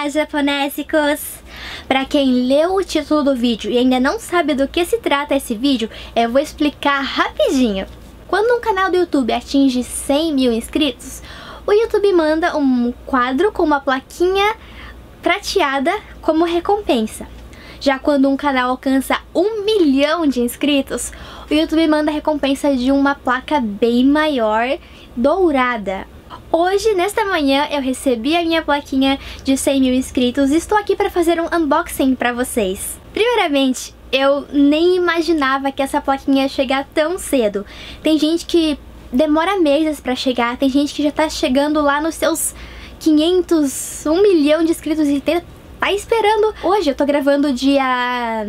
Olá, japonésicos! Para quem leu o título do vídeo e ainda não sabe do que se trata esse vídeo, eu vou explicar rapidinho. Quando um canal do YouTube atinge 100 mil inscritos, o YouTube manda um quadro com uma plaquinha prateada como recompensa. Já quando um canal alcança 1 milhão de inscritos, o YouTube manda a recompensa de uma placa bem maior, dourada. Hoje, nesta manhã, eu recebi a minha plaquinha de 100 mil inscritos e estou aqui para fazer um unboxing para vocês. Primeiramente, eu nem imaginava que essa plaquinha ia chegar tão cedo. Tem gente que demora meses para chegar, tem gente que já tá chegando lá nos seus 500, 1 milhão de inscritos e tá esperando. Hoje eu tô gravando dia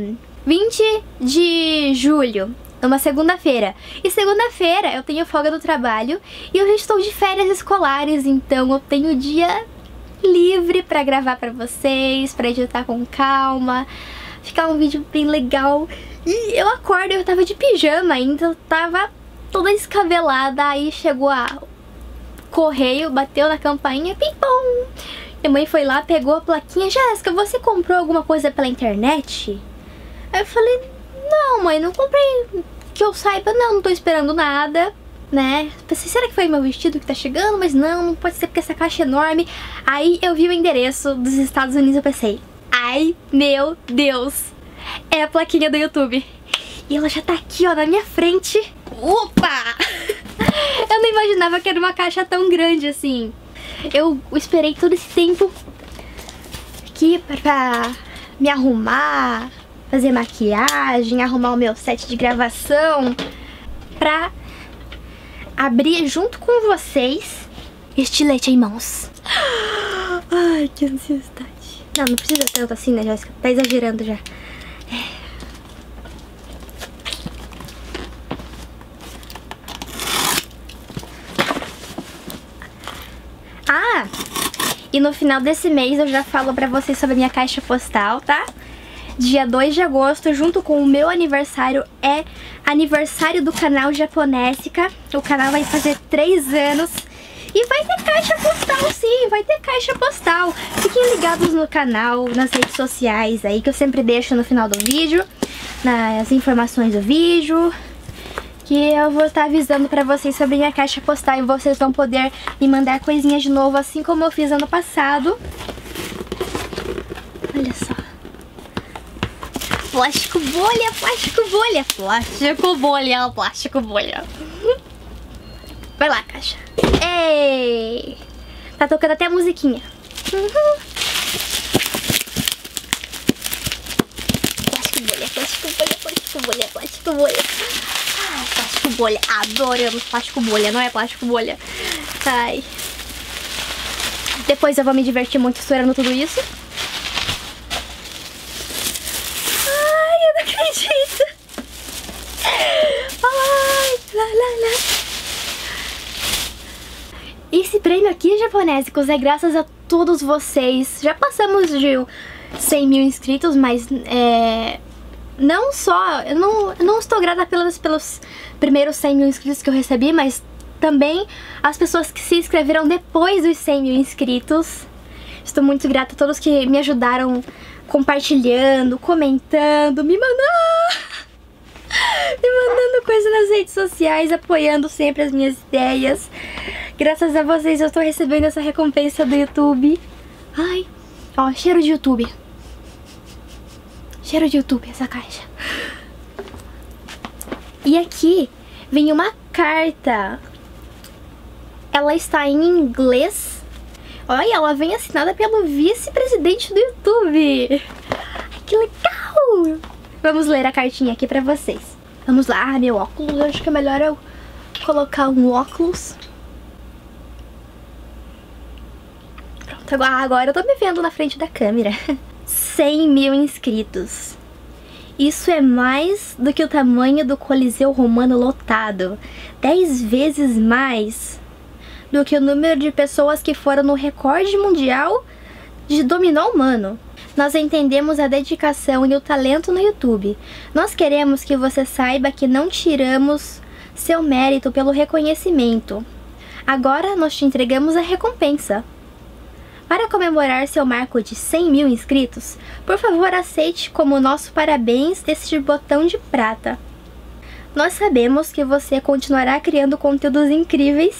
20 de julho, numa segunda-feira. E segunda-feira eu tenho folga do trabalho e eu já estou de férias escolares, então eu tenho dia livre pra gravar pra vocês, pra editar com calma, ficar um vídeo bem legal. E eu acordo, eu tava de pijama ainda, eu tava toda descabelada, aí chegou a correio, bateu na campainha, pim-pom! Minha mãe foi lá, pegou a plaquinha. Jéssica, você comprou alguma coisa pela internet? Aí eu falei, não mãe, não comprei, que eu saiba, não tô esperando nada, né? Pensei, será que foi meu vestido que tá chegando? Mas não pode ser, porque essa caixa é enorme. Aí eu vi o endereço dos Estados Unidos, eu pensei, ai meu Deus, é a plaquinha do YouTube. E ela já tá aqui, ó, na minha frente. Opa! Eu não imaginava que era uma caixa tão grande assim. Eu esperei todo esse tempo aqui pra me arrumar, fazer maquiagem, arrumar o meu set de gravação, pra abrir junto com vocês. Estilete em mãos. Ai, que ansiedade. Não, não precisa tanto assim, né, Jéssica? Tá exagerando já. Ah, e no final desse mês eu já falo pra vocês sobre a minha caixa postal, tá? Dia 2 de agosto, junto com o meu aniversário, é aniversário do canal Japonésica. O canal vai fazer 3 anos e vai ter caixa postal, sim, vai ter caixa postal. Fiquem ligados no canal, nas redes sociais aí, que eu sempre deixo no final do vídeo, nas informações do vídeo, que eu vou estar avisando pra vocês sobre minha caixa postal e vocês vão poder me mandar coisinhas de novo, assim como eu fiz ano passado. Olha só. Plástico bolha, plástico bolha, plástico bolha, plástico bolha. Vai lá, caixa. Ei! Tá tocando até a musiquinha. Plástico bolha, plástico bolha, plástico bolha, plástico bolha. Ai, plástico bolha, adoramos plástico bolha, não é plástico bolha? Ai. Depois eu vou me divertir muito estourando tudo isso. Ai, eu não acredito. Ai, lá, lá, lá. Esse prêmio aqui, japonésicos, é graças a todos vocês. Já passamos de 100 mil inscritos, mas não só, eu não estou grata pelos primeiros 100 mil inscritos que eu recebi, mas também as pessoas que se inscreveram depois dos 100 mil inscritos. Estou muito grata a todos que me ajudaram compartilhando, comentando, me mandando coisas nas redes sociais, apoiando sempre as minhas ideias. Graças a vocês eu estou recebendo essa recompensa do YouTube. Ai, ó, cheiro de YouTube. Cheiro de YouTube, essa caixa. E aqui vem uma carta. Ela está em inglês. Olha, ela vem assinada pelo vice-presidente do YouTube. Ai, que legal! Vamos ler a cartinha aqui pra vocês. Vamos lá, meu óculos. Eu acho que é melhor eu colocar um óculos. Pronto, agora eu tô me vendo na frente da câmera. 100 mil inscritos. Isso é mais do que o tamanho do Coliseu Romano lotado, 10 vezes mais do que o número de pessoas que foram no recorde mundial de dominó humano. Nós entendemos a dedicação e o talento no YouTube. Nós queremos que você saiba que não tiramos seu mérito pelo reconhecimento. Agora nós te entregamos a recompensa. Para comemorar seu marco de 100 mil inscritos, por favor aceite como nosso parabéns este botão de prata. Nós sabemos que você continuará criando conteúdos incríveis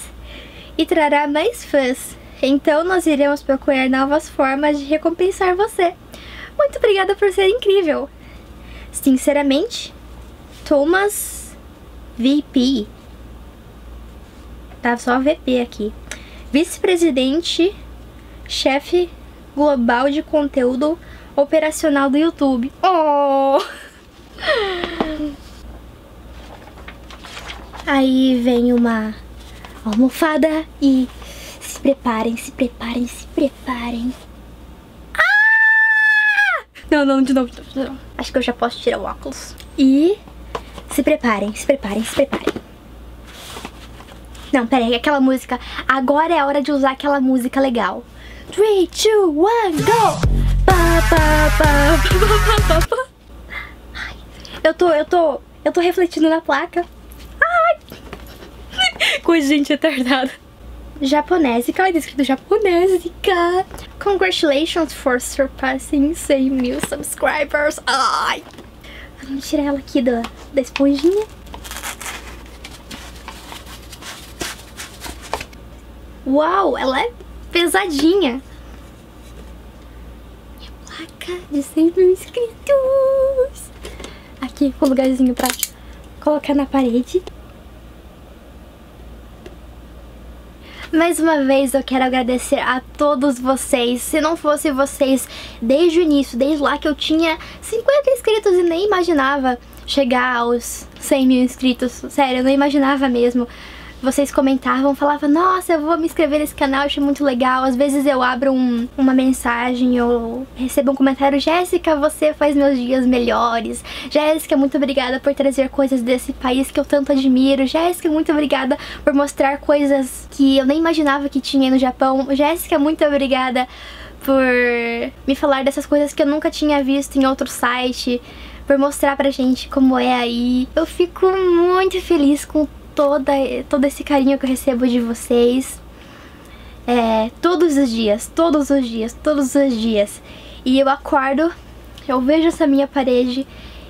e trará mais fãs, então nós iremos procurar novas formas de recompensar você. Muito obrigada por ser incrível! Sinceramente, Thomas VP. Tá só VP aqui. Vice-presidente, chefe global de conteúdo operacional do YouTube. Oh! Aí vem uma almofada e se preparem, se preparem, se preparem. Ah! Não, não, de novo, de novo, de novo. Acho que eu já posso tirar o óculos. E se preparem, se preparem, se preparem. Não, peraí, aquela música. Agora é a hora de usar aquela música legal. 3, 2, 1, go! Pá, pá, pá, pá, pá, pá, pá. Ai, eu tô refletindo na placa. Coisa de gente retardada. Japonésica, olha, tá escrito Japonésica. Congratulations for surpassing 100 mil subscribers. Ai! Vamos tirar ela aqui da esponjinha. Uau, ela é pesadinha. Minha placa de 100 mil inscritos. Aqui com um lugarzinho pra colocar na parede. Mais uma vez eu quero agradecer a todos vocês. Se não fosse vocês, desde o início, desde lá que eu tinha 50 inscritos e nem imaginava chegar aos 100 mil inscritos. Sério, eu não imaginava mesmo. Vocês comentavam, falavam, nossa, eu vou me inscrever nesse canal, achei muito legal. Às vezes eu abro uma mensagem ou recebo um comentário, Jéssica, você faz meus dias melhores. Jéssica, muito obrigada por trazer coisas desse país que eu tanto admiro. Jéssica, muito obrigada por mostrar coisas que eu nem imaginava que tinha no Japão. Jéssica, muito obrigada por me falar dessas coisas que eu nunca tinha visto em outro site, por mostrar pra gente como é aí. Eu fico muito feliz com todo esse carinho que eu recebo de vocês, todos os dias, todos os dias, todos os dias. E eu acordo, eu vejo essa minha parede,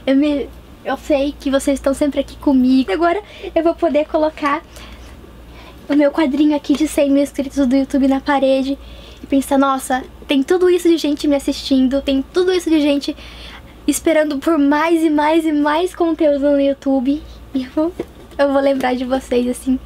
eu sei que vocês estão sempre aqui comigo. Agora eu vou poder colocar o meu quadrinho aqui de 100 mil inscritos do YouTube na parede e pensar, nossa, tem tudo isso de gente me assistindo, tem tudo isso de gente esperando por mais e mais e mais conteúdo no YouTube. E eu vou lembrar de vocês, assim,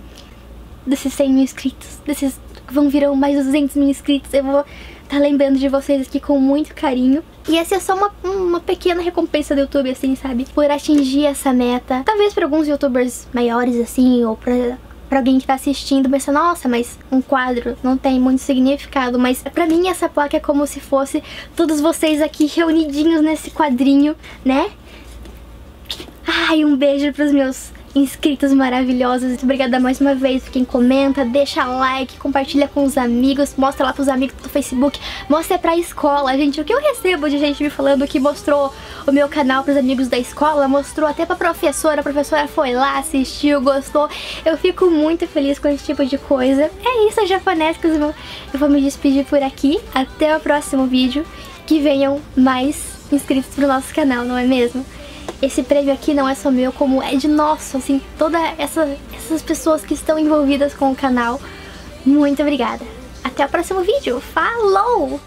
desses 100 mil inscritos, desses que vão virar mais 200 mil inscritos. Eu vou estar lembrando de vocês aqui com muito carinho. E essa é só uma pequena recompensa do YouTube, assim, sabe? Por atingir essa meta. Talvez pra alguns youtubers maiores, assim, ou pra alguém que tá assistindo, pensa, nossa, mas um quadro não tem muito significado. Mas pra mim essa placa é como se fosse todos vocês aqui reunidinhos nesse quadrinho, né? Ai, um beijo pros meus inscritos maravilhosos, muito obrigada mais uma vez por quem comenta, deixa like, compartilha com os amigos, mostra lá pros amigos do Facebook, mostra pra escola, gente, o que eu recebo de gente me falando que mostrou o meu canal pros amigos da escola, mostrou até pra professora, a professora foi lá, assistiu, gostou, eu fico muito feliz com esse tipo de coisa. É isso, Japonésica, eu vou me despedir por aqui, até o próximo vídeo, que venham mais inscritos pro nosso canal, não é mesmo? Esse prêmio aqui não é só meu, como é de nosso, assim, todas essas pessoas que estão envolvidas com o canal. Muito obrigada. Até o próximo vídeo. Falou!